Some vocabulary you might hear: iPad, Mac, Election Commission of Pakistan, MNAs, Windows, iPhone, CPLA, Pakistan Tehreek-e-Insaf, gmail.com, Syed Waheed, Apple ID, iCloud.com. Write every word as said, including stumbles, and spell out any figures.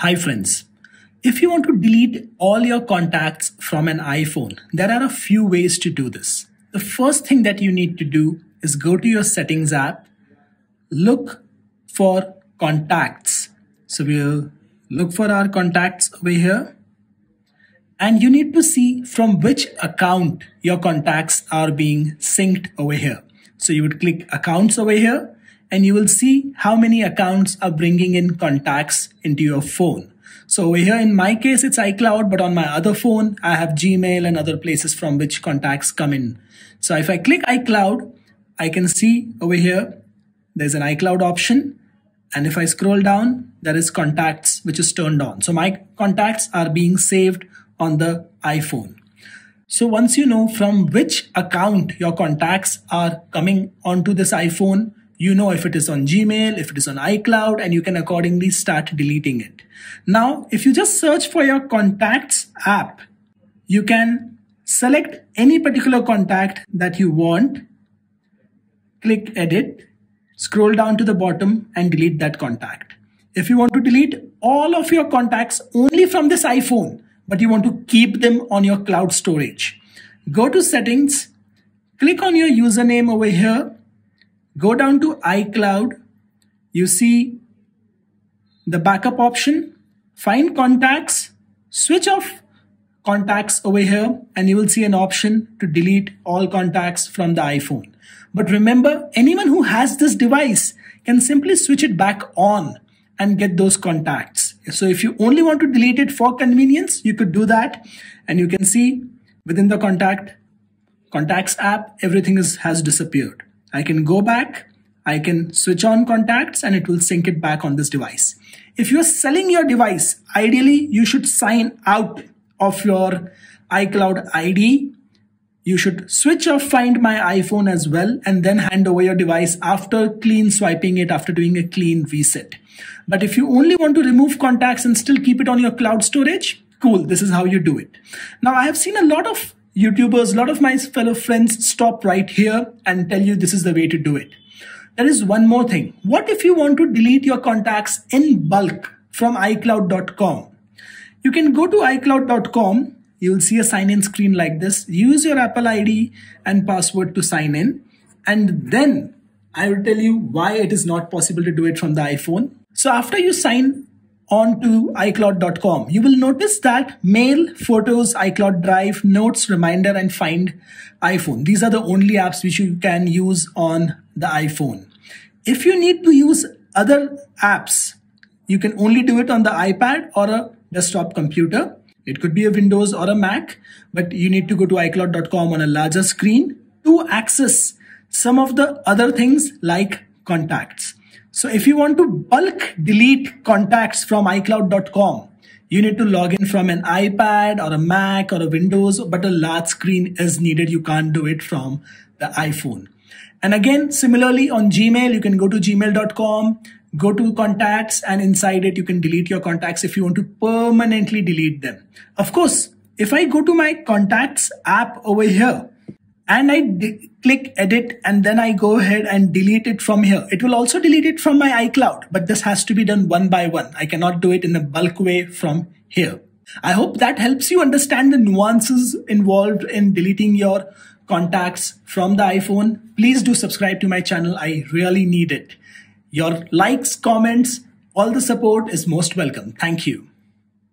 Hi friends, if you want to delete all your contacts from an iPhone, there are a few ways to do this. The first thing that you need to do is go to your settings app, look for contacts. So we'll look for our contacts over here. And you need to see from which account your contacts are being synced over here. So you would click accounts over here. And you will see how many accounts are bringing in contacts into your phone. So over here in my case, it's iCloud, but on my other phone, I have Gmail and other places from which contacts come in. So if I click iCloud, I can see over here, there's an iCloud option. And if I scroll down, there is contacts, which is turned on. So my contacts are being saved on the iPhone. So once you know from which account your contacts are coming onto this iPhone, you know if it is on Gmail, if it is on iCloud, and you can accordingly start deleting it. Now, if you just search for your contacts app, you can select any particular contact that you want, click edit, scroll down to the bottom and delete that contact. If you want to delete all of your contacts only from this iPhone, but you want to keep them on your cloud storage, go to settings, click on your username over here, go down to iCloud, you see the backup option, find contacts, switch off contacts over here, and you will see an option to delete all contacts from the iPhone. But remember, anyone who has this device can simply switch it back on and get those contacts. So if you only want to delete it for convenience, you could do that. And you can see within the contact contacts app, everything is, has disappeared. I can go back, I can switch on contacts and it will sync it back on this device. If you're selling your device, ideally you should sign out of your iCloud I D. You should switch off Find My iPhone as well and then hand over your device after clean swiping it, after doing a clean reset. But if you only want to remove contacts and still keep it on your cloud storage, cool, this is how you do it. Now I have seen a lot of YouTubers, a lot of my fellow friends stop right here and tell you this is the way to do it. There is one more thing. What if you want to delete your contacts in bulk from iCloud dot com? You can go to iCloud dot com. You will see a sign-in screen like this. Use your Apple I D and password to sign in. And then I will tell you why it is not possible to do it from the iPhone. So after you sign on to iCloud dot com, you will notice that mail, photos, iCloud Drive, notes, reminder, and find iPhone. These are the only apps which you can use on the iPhone. If you need to use other apps, you can only do it on the iPad or a desktop computer. It could be a Windows or a Mac, but you need to go to iCloud dot com on a larger screen to access some of the other things like contacts. So if you want to bulk delete contacts from iCloud dot com, you need to log in from an iPad or a Mac or a Windows, but a large screen is needed. You can't do it from the iPhone. And again, similarly on Gmail, you can go to gmail dot com, go to contacts, and inside it, you can delete your contacts if you want to permanently delete them. Of course, if I go to my contacts app over here, and I click edit and then I go ahead and delete it from here. It will also delete it from my iCloud, but this has to be done one by one. I cannot do it in a bulk way from here. I hope that helps you understand the nuances involved in deleting your contacts from the iPhone. Please do subscribe to my channel. I really need it. Your likes, comments, all the support is most welcome. Thank you.